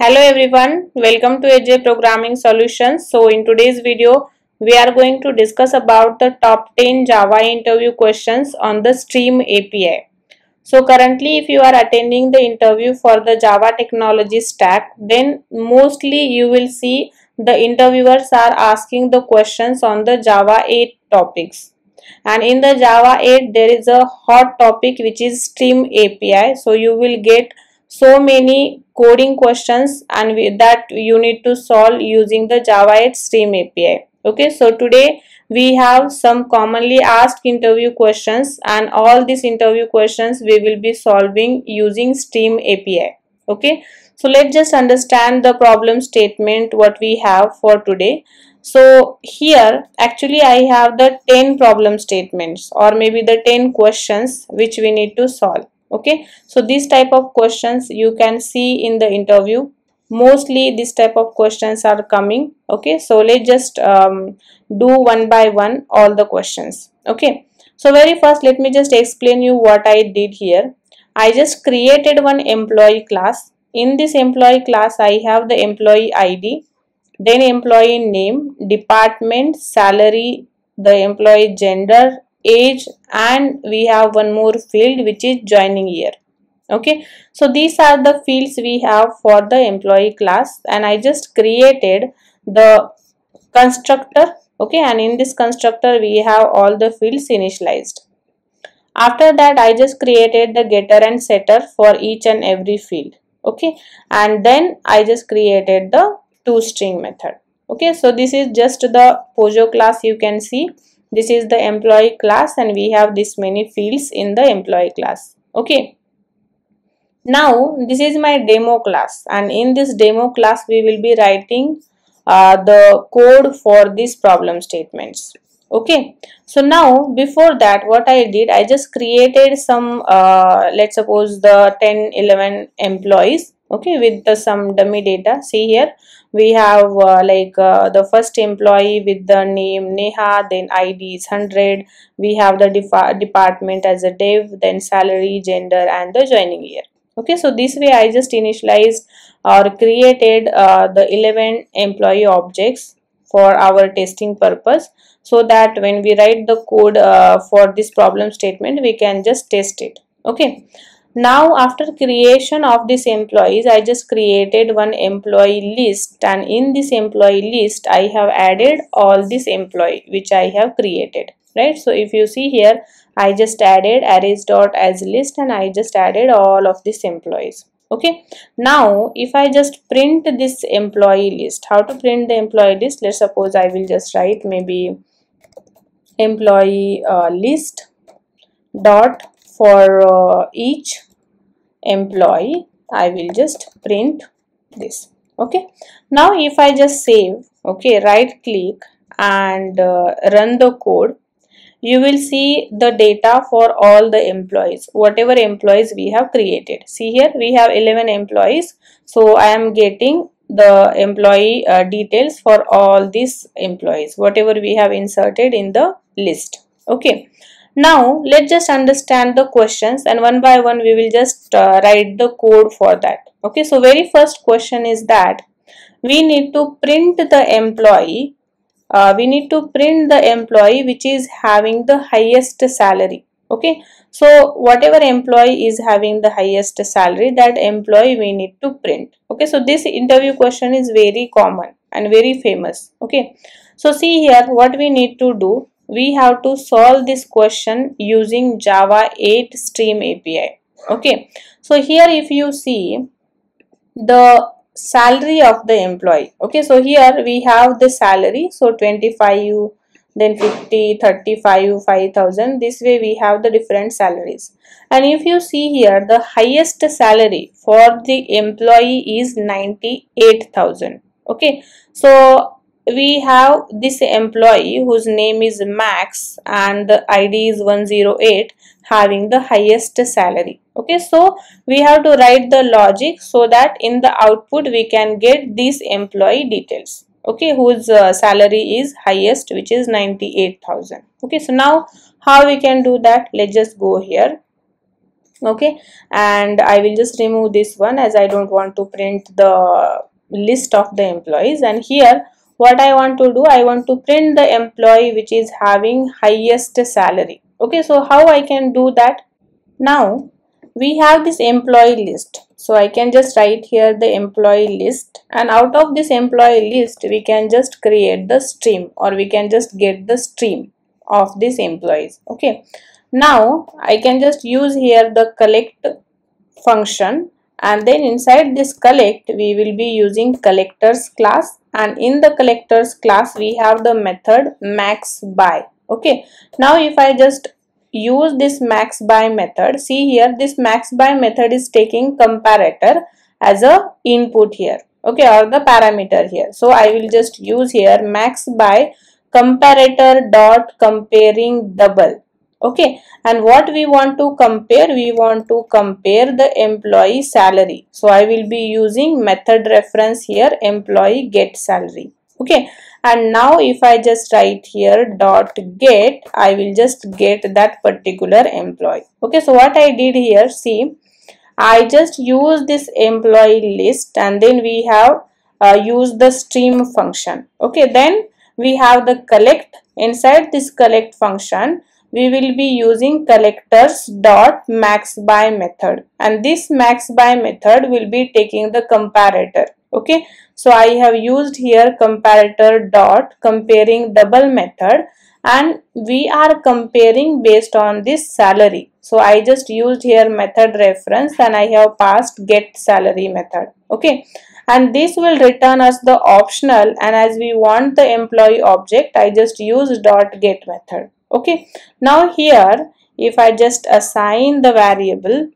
Hello everyone, welcome to SJ Programming Solutions. So in today's video, we are going to discuss about the top 10 Java interview questions on the stream API. So currently if you are attending the interview for the Java technology stack, then mostly you will see the interviewers are asking the questions on the Java 8 topics. And in the Java 8 there is a hot topic which is stream API. So you will get so many coding questions and that you need to solve using the Java 8 stream API. Okay, so today we have some commonly asked interview questions and all these interview questions we will be solving using stream API. Okay, so let's just understand the problem statement what we have for today. So here actually I have the 10 problem statements or maybe the 10 questions which we need to solve. Okay, so these type of questions you can see in the interview. Mostly this type of questions are coming. Okay, so let's just do one by one all the questions. Okay, so very first let me just explain you what I did here. I just created one employee class. In this employee class I have the employee ID, then employee name, department, salary, the employee gender, age, and we have one more field which is joining year. Okay, so these are the fields we have for the employee class, and I just created the constructor. Okay, and in this constructor we have all the fields initialized. After that I just created the getter and setter for each and every field. Okay, and then I just created the toString method. Okay, so this is just the POJO class. You can see this is the employee class and we have this many fields in the employee class. Okay, now this is my demo class, and in this demo class we will be writing the code for these problem statements. Okay, so now before that what I did, I just created some let's suppose the 10-11 employees. Okay, with the some dummy data. See here we have the first employee with the name Neha, then ID is 100, we have the department as a dev, then salary, gender, and the joining year. Okay, so this way I just initialized or created the 11 employee objects for our testing purpose, so that when we write the code for this problem statement we can just test it. Okay, now after creation of these employees I just created one employee list, and in this employee list I have added all these employee which I have created, right? So if you see here I just added arrays.asList and I just added all of these employees. Okay, now if I just print this employee list, how to print the employee list? Let's suppose I will just write maybe employee list dot for each employee I will just print this. Okay, now if I just save, okay, right click and run the code, you will see the data for all the employees, whatever employees we have created. See here we have 11 employees, so I am getting the employee details for all these employees whatever we have inserted in the list. Okay, now let's just understand the questions, and one by one we will just write the code for that. Okay, so very first question is that we need to print the employee which is having the highest salary. Okay, so whatever employee is having the highest salary, that employee we need to print. Okay, so this interview question is very common and very famous. Okay, so see here what we need to do, we have to solve this question using Java 8 stream API. Okay, so here if you see the salary of the employee. Okay, so here we have the salary, so 25, then 50, 35, 5,000. This way we have the different salaries, and if you see here the highest salary for the employee is 98,000. Okay, so we have this employee whose name is Max and the ID is 108 having the highest salary. Okay, so we have to write the logic so that in the output we can get these employee details. Okay, whose salary is highest, which is 98,000. Okay, so now how we can do that? Let's just go here okay, and I will just remove this one as I don't want to print the list of the employees. And here what I want to do, I want to print the employee which is having highest salary. Okay, so how I can do that? Now we have this employee list, so I can just write here the employee list, and out of this employee list we can just create the stream, or we can just get the stream of these employees. Okay, now I can just use here the collect function, and then inside this collect we will be using collectors class, and in the collectors class we have the method maxBy. Okay, now if I just use this maxBy method, see here this maxBy method is taking comparator as a input here, okay, or the parameter here. So I will just use here maxBy comparator dot comparing double. Okay, and what we want to compare? We want to compare the employee salary. So I will be using method reference here employee get salary. Okay, and now if I just write here dot get, I will just get that particular employee. Okay, so what I did here, see, I just use this employee list, and then we have used the stream function. Okay, then we have the collect. Inside this collect function we will be using collectors dot maxBy method, and this maxBy method will be taking the comparator. Okay, so I have used here comparator dot comparing double method, and we are comparing based on this salary. So I just used here method reference, and I have passed get salary method. Okay, and this will return us the optional, and as we want the employee object, I just use dot get method. Okay, now here if I just assign the variable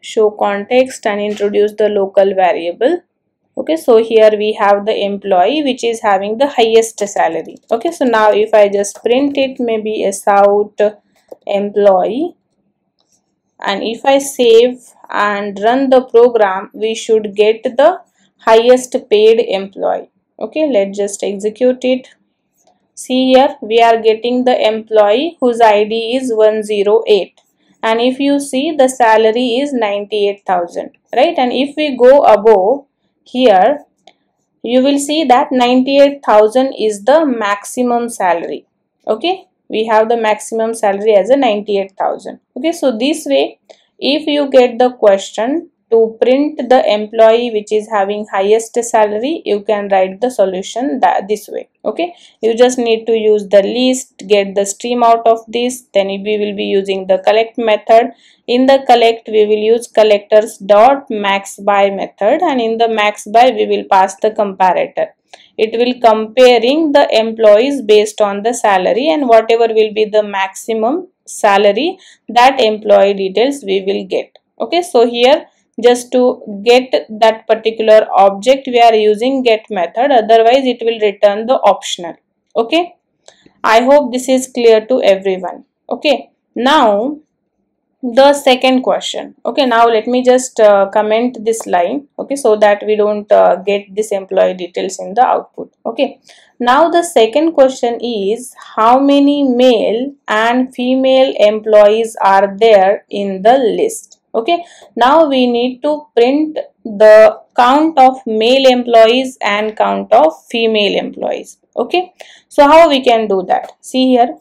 show context and introduce the local variable. Okay, so here we have the employee which is having the highest salary. Okay, so now if I just print it, maybe as out employee, and if I save and run the program, we should get the highest paid employee. Okay, let's just execute it. See here we are getting the employee whose ID is 108, and if you see the salary is 98,000, right? And if we go above here, you will see that 98,000 is the maximum salary. Okay, we have the maximum salary as a 98,000. Okay, so this way if you get the question to print the employee which is having highest salary, you can write the solution that this way. Okay, you just need to use the list, get the stream out of this, then we will be using the collect method. In the collect we will use collectors dot maxBy method, and in the maxBy we will pass the comparator. It will comparing the employees based on the salary, and whatever will be the maximum salary, that employee details we will get. Okay, so here just to get that particular object we are using get method, otherwise it will return the optional. Okay, I hope this is clear to everyone. Okay, now the second question. Okay, now let me just comment this line, okay, so that we don't get this employee details in the output. Okay, now the second question is how many male and female employees are there in the list. Okay, now we need to print the count of male employees and count of female employees. Okay, so how we can do that? See here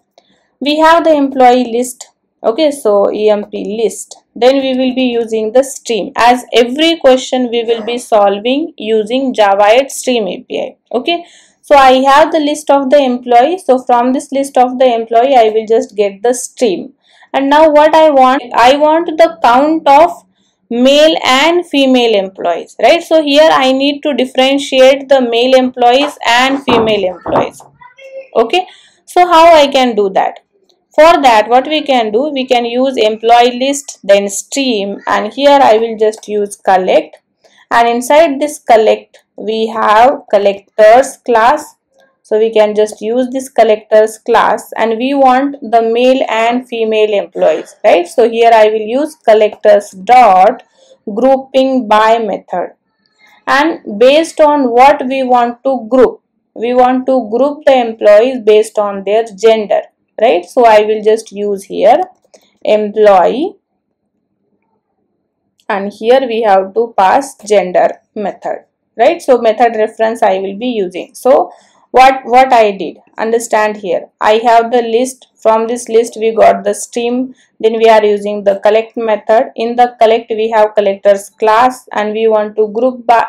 we have the employee list. Okay, so emp list, then we will be using the stream, as every question we will be solving using Java 8 stream API. Okay, so I have the list of the employee, so from this list of the employee I will just get the stream. And now what I want the count of male and female employees, right? So here I need to differentiate the male employees and female employees. Okay, so how I can do that? For that what we can do, we can use employee list, then stream, and here I will just use collect, and inside this collect we have collectors class. So we can just use this collectors class, and we want the male and female employees, right? So here I will use collectors dot grouping by method, and based on what we want to group, we want to group the employees based on their gender, right? So I will just use here employee, and here we have to pass gender method, right? So method reference I will be using. So what I did, understand here, I have the list. From this list we got the stream, then we are using the collect method. In the collect we have collectors class, and we want to group by,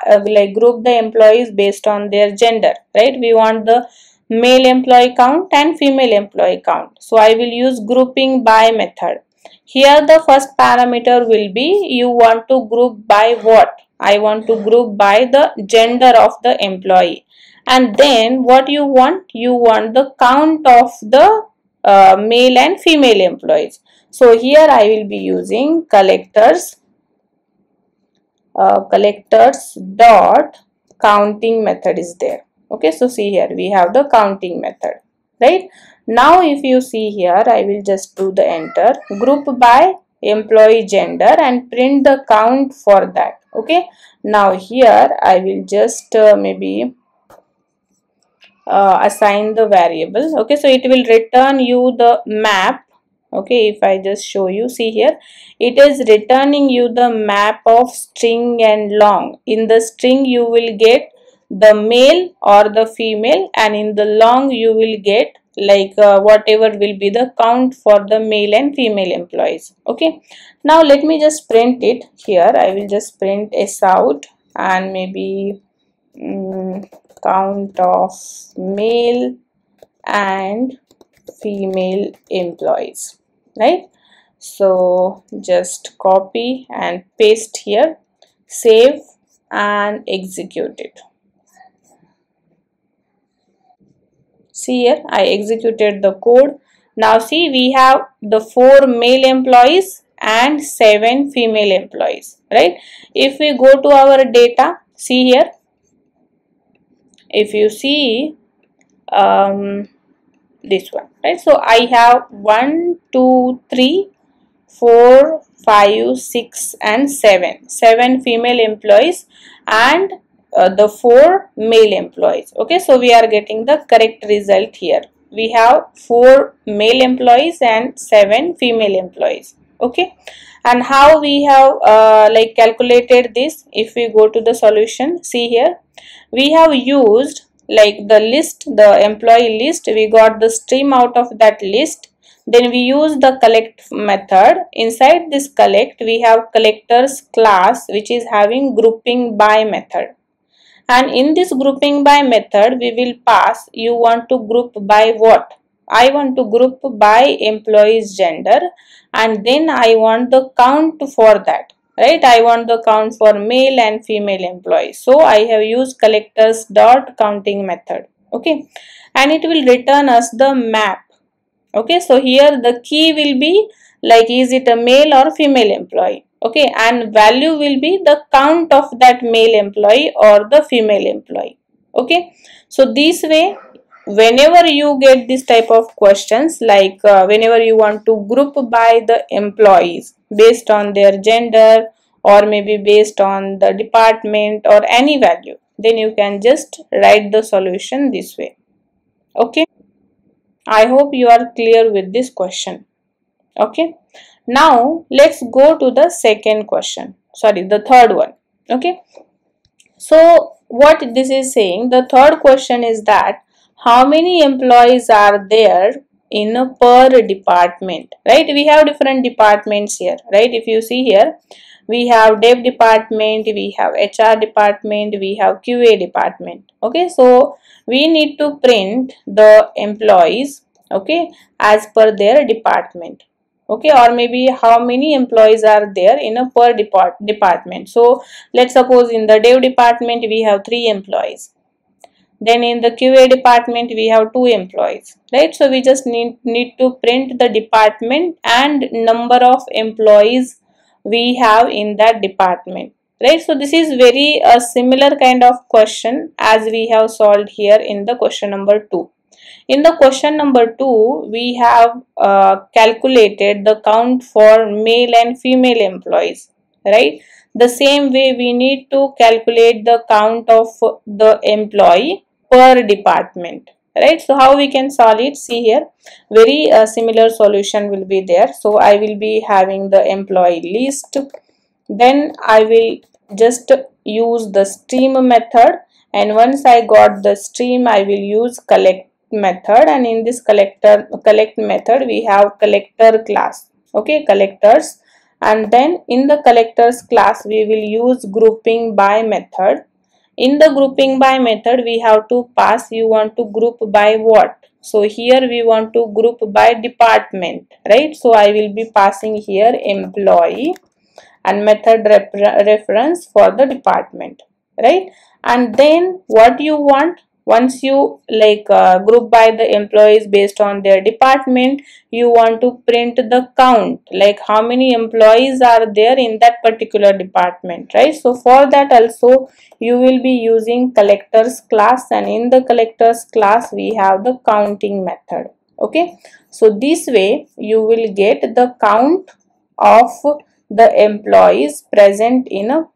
group the employees based on their gender, right? We want the male employee count and female employee count. So I will use grouping by method. Here the first parameter will be, you want to group by what? I want to group by the gender of the employee. And then what you want? You want the count of the male and female employees. So here I will be using collectors, collectors dot counting method is there. Okay, so see here we have the counting method, right? Now if you see here, I will just do the enter, group by employee gender, and print the count for that. Okay, now here I will just assign the variable. Okay, so it will return you the map. Okay, if I just show you, see here, it is returning you the map of string and long. In the string you will get the male or the female, and in the long you will get whatever will be the count for the male and female employees. Okay, now let me just print it here. I will just print s out and maybe count of male and female employees, right? So just copy and paste here, save and execute it. See here, I executed the code. Now see, we have the 4 male employees and 7 female employees, right? If we go to our data, see here, if you see this one, right? So I have 1, 2, 3, 4, 5, 6 and 7. 7 female employees and the 4 male employees. Okay, so we are getting the correct result here. We have 4 male employees and 7 female employees. Okay, and how we have calculated this? If we go to the solution, see here, we have used the list, the employee list, we got the stream out of that list. Then we use the collect method. Inside this collect we have collectors class, which is having grouping by method, and in this grouping by method we will pass, you want to group by what? I want to group by employee's gender, and then I want the count for that, right? I want the count for male and female employees. So I have used collectors dot counting method. Okay, and it will return us the map. Okay, so here the key will be is it a male or female employee. Okay, and value will be the count of that male employee or the female employee. Okay, so this way, whenever you get this type of questions, whenever you want to group by the employees based on their gender or maybe based on the department or any value, then you can just write the solution this way. Okay, I hope you are clear with this question. Okay, now let's go to the second question, sorry, the third one. Okay, so what this is saying, the third question is that how many employees are there in a per department, right? We have different departments here, right? If you see here, we have dev department, we have HR department, we have QA department. Okay, so we need to print the employees, okay, as per their department. Okay, or maybe how many employees are there in a per department. So let's suppose in the dev department we have 3 employees. Then in the QA department we have 2 employees, right? So we just need to print the department and number of employees we have in that department, right? So this is very similar kind of question as we have solved here in the question number 2. In the question number 2 we have calculated the count for male and female employees, right? The same way we need to calculate the count of the employee per department, right? So how we can solve it? See here, very similar solution will be there. So I will be having the employee list, then I will just use the stream method, and once I got the stream, I will use collect method, and in this collect method we have collector class, okay, collectors, and then in the collectors class we will use grouping by method. In the grouping by method we have to pass, you want to group by what? So here we want to group by department, right? So I will be passing here employee and method reference for the department, right? And then what you want, once you like group by the employees based on their department, you want to print the count, like how many employees are there in that particular department, right? So for that also you will be using collectors class, and in the collectors class we have the counting method, okay? So this way you will get the count of the employees present in a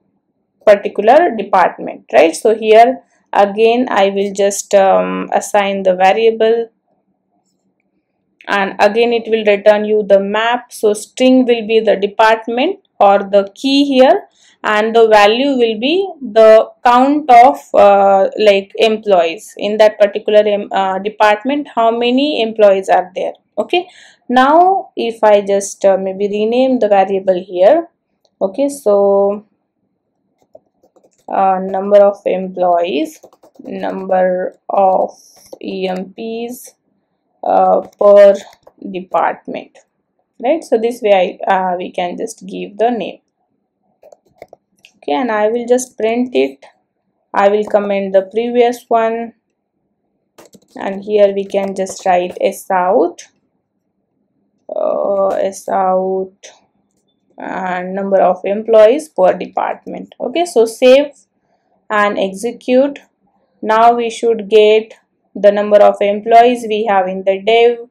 particular department, right? So here again I will just assign the variable, and again it will return you the map. So string will be the department or the key here, and the value will be the count of like employees in that particular department, how many employees are there, okay? Now if I just maybe rename the variable here, okay, so number of employees, number of EMPs per department, right? So this way we can just give the name, okay? And I will just print it. I will comment the previous one, and here we can just write S out, S out, and number of employees per department, okay? So save and execute. Now we should get the number of employees we have in the dev,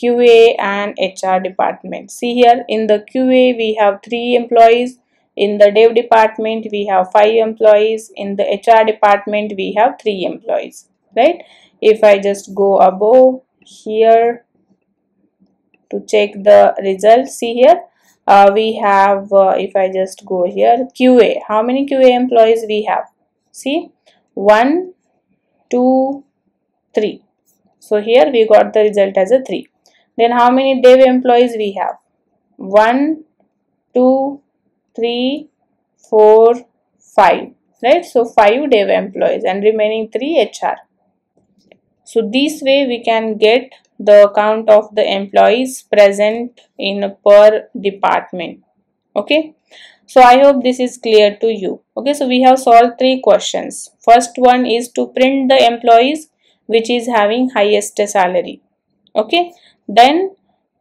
QA and HR department. See here, in the QA we have 3 employees, in the dev department we have 5 employees, in the HR department we have 3 employees, right? If I just go above here to check the result, see here, we have if I just go here, QA, how many QA employees we have? See, 1, 2, 3. So here we got the result as a 3. Then how many dev employees we have? 1, 2, 3, 4, 5, right? So 5 dev employees and remaining 3 HR. So this way we can get the count of the employees present in per department, okay? So I hope this is clear to you, okay? So we have solved 3 questions. First one is to print the employees which is having highest salary, okay? Then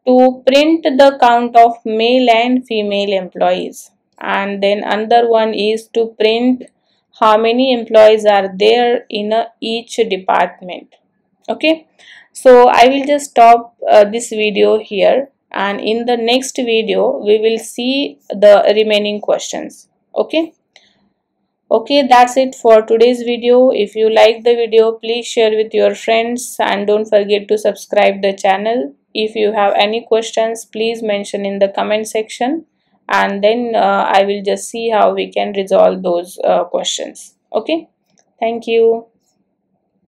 to print the count of male and female employees, and then another one is to print how many employees are there in each department, okay? So I will just stop this video here, and in the next video we will see the remaining questions, okay? Okay, that's it for today's video. If you like the video, please share with your friends, and don't forget to subscribe the channel. If you have any questions, please mention in the comment section, and then I will just see how we can resolve those questions, okay? Thank you.